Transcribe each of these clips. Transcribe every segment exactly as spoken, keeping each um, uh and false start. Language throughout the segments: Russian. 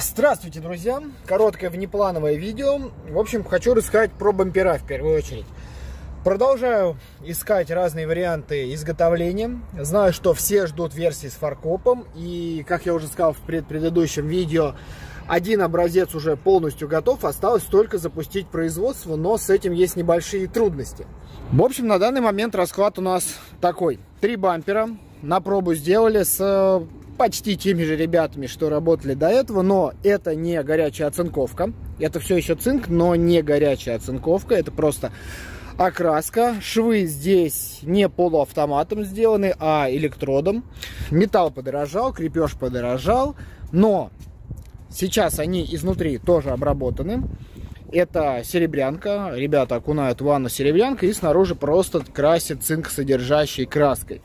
Здравствуйте, друзья! Короткое внеплановое видео. В общем, хочу рассказать про бампера в первую очередь. Продолжаю искать разные варианты изготовления. Знаю, что все ждут версии с фаркопом. И, как я уже сказал в предыдущем видео, один образец уже полностью готов. Осталось только запустить производство, но с этим есть небольшие трудности. В общем, на данный момент расклад у нас такой. Три бампера на пробу сделали с... почти теми же ребятами, что работали до этого, но это не горячая оцинковка. Это все еще цинк, но не горячая оцинковка. Это просто окраска. Швы здесь не полуавтоматом сделаны, а электродом. Металл подорожал, крепеж подорожал, но сейчас они изнутри тоже обработаны. Это серебрянка. Ребята окунают в ванну серебрянкой и снаружи просто красят цинксодержащей краской.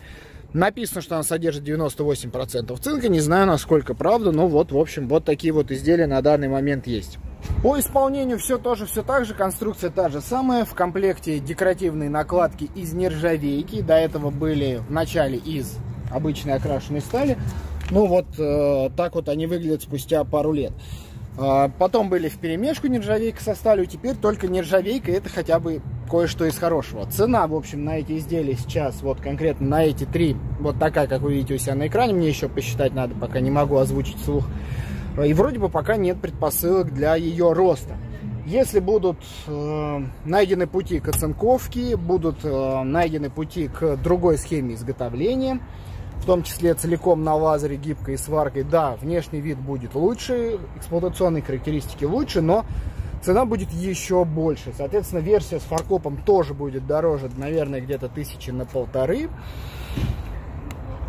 Написано, что она содержит девяносто восемь процентов цинка. Не знаю, насколько правда, но вот, в общем, вот такие вот изделия на данный момент есть. По исполнению все тоже, все так же. Конструкция та же самая. В комплекте декоративные накладки из нержавейки. До этого были вначале из обычной окрашенной стали. Ну вот э, так вот они выглядят спустя пару лет. Э, потом были вперемешку нержавейка со сталью. Теперь только нержавейка. Это хотя бы... кое-что из хорошего. Цена, в общем, на эти изделия сейчас, вот конкретно на эти три, вот такая, как вы видите у себя на экране, мне еще посчитать надо, пока не могу озвучить вслух. И вроде бы пока нет предпосылок для ее роста. Если будут э, найдены пути к оцинковке, будут э, найдены пути к другой схеме изготовления, в том числе целиком на лазере, гибкой и сваркой, да, внешний вид будет лучше, эксплуатационные характеристики лучше, но цена будет еще больше. Соответственно, версия с фаркопом тоже будет дороже, наверное, где-то тысячи на полторы.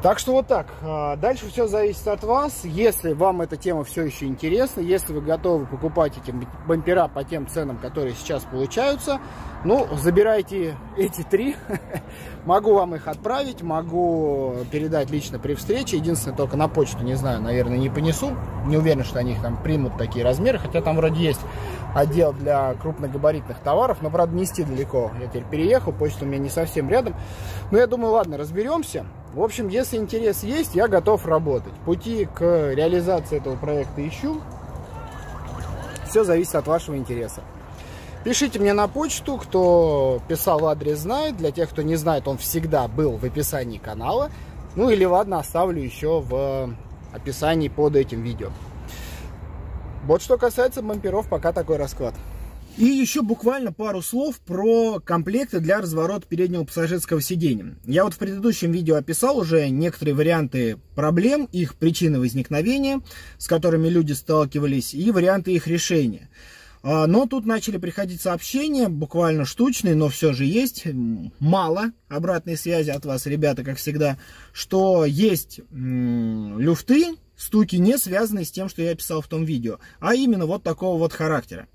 Так что вот так. Дальше все зависит от вас. Если вам эта тема все еще интересна, если вы готовы покупать эти бампера по тем ценам, которые сейчас получаются, ну, забирайте эти три. Могу вам их отправить, могу передать лично при встрече. Единственное, только на почту, не знаю, наверное, не понесу. Не уверен, что они их там примут, такие размеры, хотя там вроде есть отдел для крупногабаритных товаров, но, правда, нести далеко. Я теперь переехал, почта у меня не совсем рядом. Но я думаю, ладно, разберемся. В общем, если интерес есть, я готов работать. Пути к реализации этого проекта ищу. Все зависит от вашего интереса. Пишите мне на почту, кто писал адрес знает. Для тех, кто не знает, он всегда был в описании канала. Ну или ладно, оставлю еще в описании под этим видео. Вот что касается бамперов, пока такой расклад. И еще буквально пару слов про комплекты для разворота переднего пассажирского сиденья. Я вот в предыдущем видео описал уже некоторые варианты проблем, их причины возникновения, с которыми люди сталкивались, и варианты их решения. Но тут начали приходить сообщения, буквально штучные, но все же есть, мало обратной связи от вас, ребята, как всегда, что есть люфты, стуки, не связанные с тем, что я писал в том видео, а именно вот такого вот характера.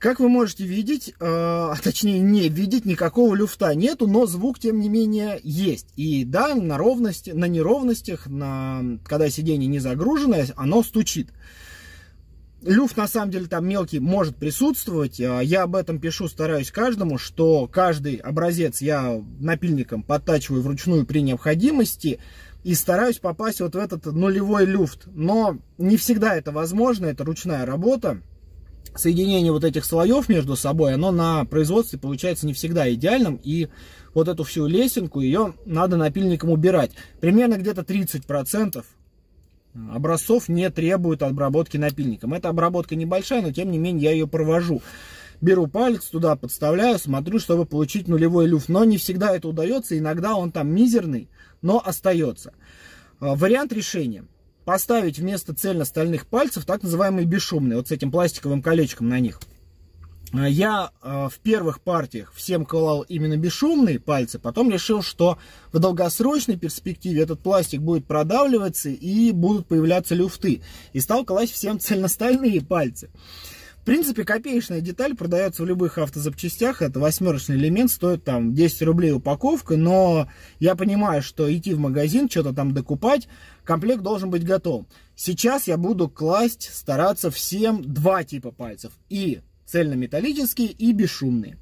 Как вы можете видеть, а точнее не видеть, никакого люфта нету, но звук, тем не менее, есть. И да, на ровности, на неровностях, на, когда сиденье не загружено, оно стучит. Люфт, на самом деле, там мелкий может присутствовать. Я об этом пишу, стараюсь каждому, что каждый образец я напильником подтачиваю вручную при необходимости. И стараюсь попасть вот в этот нулевой люфт. Но не всегда это возможно, это ручная работа. Соединение вот этих слоев между собой, оно на производстве получается не всегда идеальным, и вот эту всю лесенку, ее надо напильником убирать. Примерно где-то тридцать процентов образцов не требует обработки напильником. Эта обработка небольшая, но тем не менее я ее провожу. Беру палец, туда подставляю, смотрю, чтобы получить нулевой люфт. Но не всегда это удается, иногда он там мизерный, но остается. Вариант решения. Поставить вместо цельностальных пальцев так называемые бесшумные, вот с этим пластиковым колечком на них. Я в первых партиях всем клал именно бесшумные пальцы, потом решил, что в долгосрочной перспективе этот пластик будет продавливаться и будут появляться люфты. И стал класть всем цельностальные пальцы. В принципе, копеечная деталь продается в любых автозапчастях. Это восьмерочный элемент, стоит там десять рублей упаковка. Но я понимаю, что идти в магазин, что-то там докупать, комплект должен быть готов. Сейчас я буду класть, стараться всем два типа пальцев. И цельнометаллические, и бесшумные.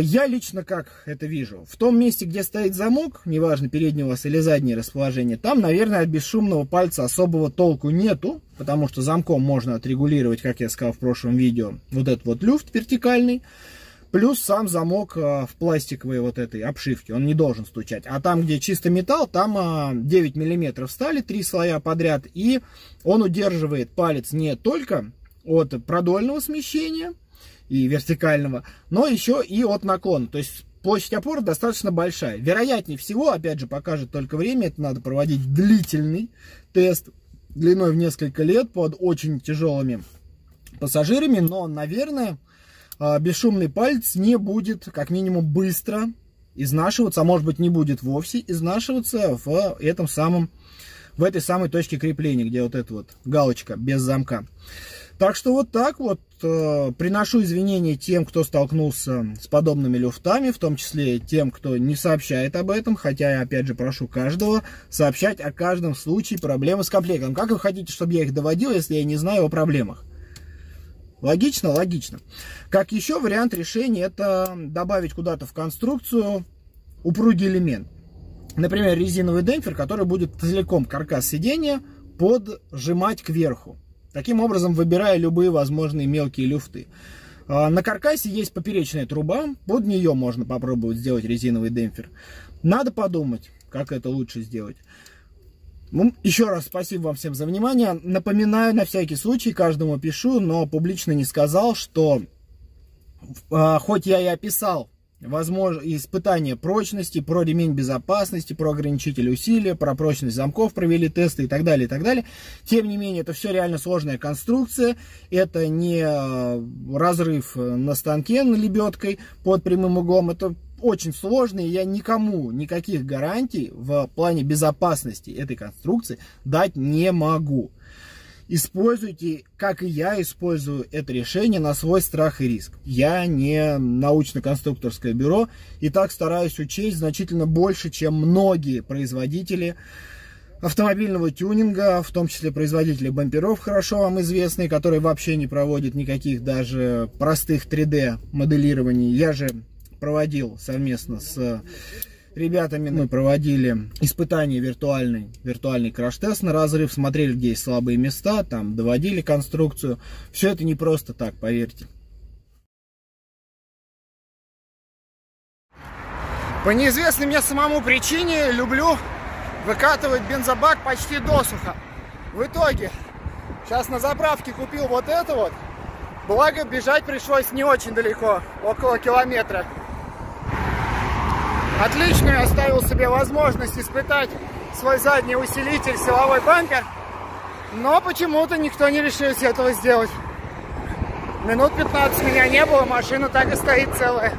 Я лично как это вижу? В том месте, где стоит замок, неважно, переднее у вас или заднее расположение, там, наверное, от бесшумного пальца особого толку нету, потому что замком можно отрегулировать, как я сказал в прошлом видео, вот этот вот люфт вертикальный, плюс сам замок в пластиковой вот этой обшивке, он не должен стучать. А там, где чисто металл, там девять миллиметров стали, три слоя подряд, и он удерживает палец не только от продольного смещения и вертикального, но еще и от наклона. То есть площадь опоры достаточно большая. Вероятнее всего, опять же, покажет только время, это надо проводить длительный тест длиной в несколько лет под очень тяжелыми пассажирами, но, наверное, бесшумный палец не будет, как минимум, быстро изнашиваться, а может быть, не будет вовсе изнашиваться в этом самом, в этой самой точке крепления, где вот эта вот галочка без замка. Так что вот так вот. Приношу извинения тем, кто столкнулся с подобными люфтами, в том числе тем, кто не сообщает об этом, хотя я, опять же, прошу каждого сообщать о каждом случае проблемы с комплектом. Как вы хотите, чтобы я их доводил, если я не знаю о проблемах? Логично? Логично. Как еще вариант решения, это добавить куда-то в конструкцию упругий элемент. Например, резиновый демпфер, который будет целиком каркас сиденья поджимать кверху. Таким образом, выбирая любые возможные мелкие люфты. На каркасе есть поперечная труба, под нее можно попробовать сделать резиновый демпфер. Надо подумать, как это лучше сделать. Ну, еще раз спасибо вам всем за внимание. Напоминаю, на всякий случай, каждому пишу, но публично не сказал, что хоть я и описал возможно, испытания прочности, про ремень безопасности, про ограничитель усилия, про прочность замков провели тесты и так далее, и так далее. Тем не менее, это все реально сложная конструкция. Это не разрыв на станке, на лебедкой под прямым углом. Это очень сложно, и я никому никаких гарантий в плане безопасности этой конструкции дать не могу. Используйте, как и я использую это решение, на свой страх и риск. Я не научно-конструкторское бюро, и так стараюсь учесть значительно больше, чем многие производители автомобильного тюнинга, в том числе производители бамперов, хорошо вам известные, которые вообще не проводят никаких даже простых три дэ моделирований. Я же проводил совместно с ребятами, мы проводили испытания виртуальный, виртуальный краш-тест на разрыв, смотрели, где есть слабые места, там доводили конструкцию. Все это не просто так, поверьте. По неизвестной мне самому причине люблю выкатывать бензобак почти досуха. В итоге, сейчас на заправке купил вот это вот, благо бежать пришлось не очень далеко, около километра. Отличную оставил себе возможность испытать свой задний усилитель, силовой бампер, но почему-то никто не решился этого сделать. Минут пятнадцать меня не было, машина так и стоит целая.